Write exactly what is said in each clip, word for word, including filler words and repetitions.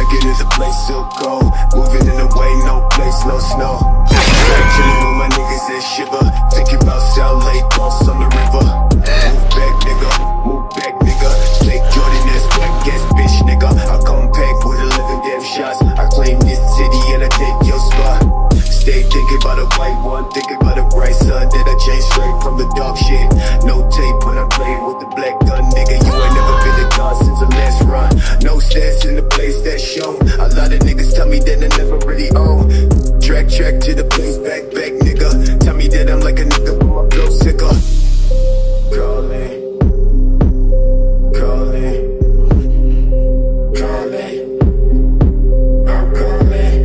check it, is a place so cold. Moving in the way, no place, no snow. Back to the room, my niggas that shiver. Thinking about South Lake, boss on the river. Move back, nigga, move back, nigga. Take Jordan, that's black ass bitch, nigga. I come back with eleven damn shots. I claim this city and I take your spot. Stay thinking about a white one, thinking about a bright sun that I changed straight from the dark shit. No tape when I play with the black gun, nigga. You ain't never been a god since the last run. No stats in the place that's shown. A lot of niggas tell me that I never really own. Track, track to the place, back, back, nigga. Tell me that I'm like a nigga, but my blow sicker. Calling, calling, calling. I'm calling.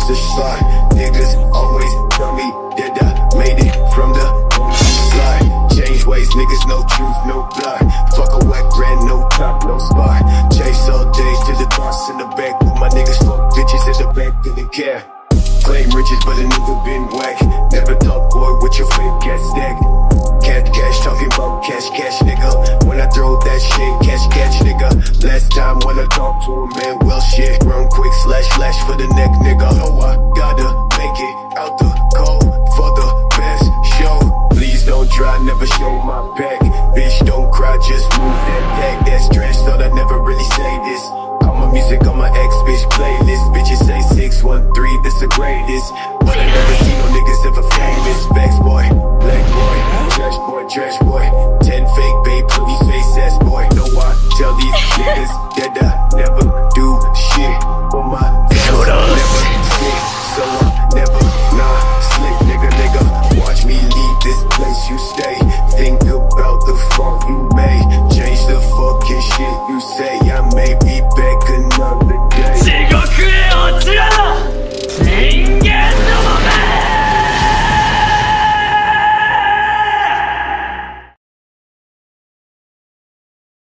The spot. Niggas always tell me that I made it from the slide. Change ways, niggas, no truth, no blood. Fuck a whack brand, no top, no spot. Chase all days to the thoughts in the back. With my niggas, fuck bitches in the back, didn't care. Claim riches, but I never been whack. Never thought, boy, with your fake cat stack. Cash, cash, talking about cash, cash, nigga. When I throw that shit, cash, catch, nigga. Last time when I talked to a man, well, shit. Run quick, slash, slash for the neck, nigga. Oh, I gotta make it out the cold for the best show. Please don't try, never show my back.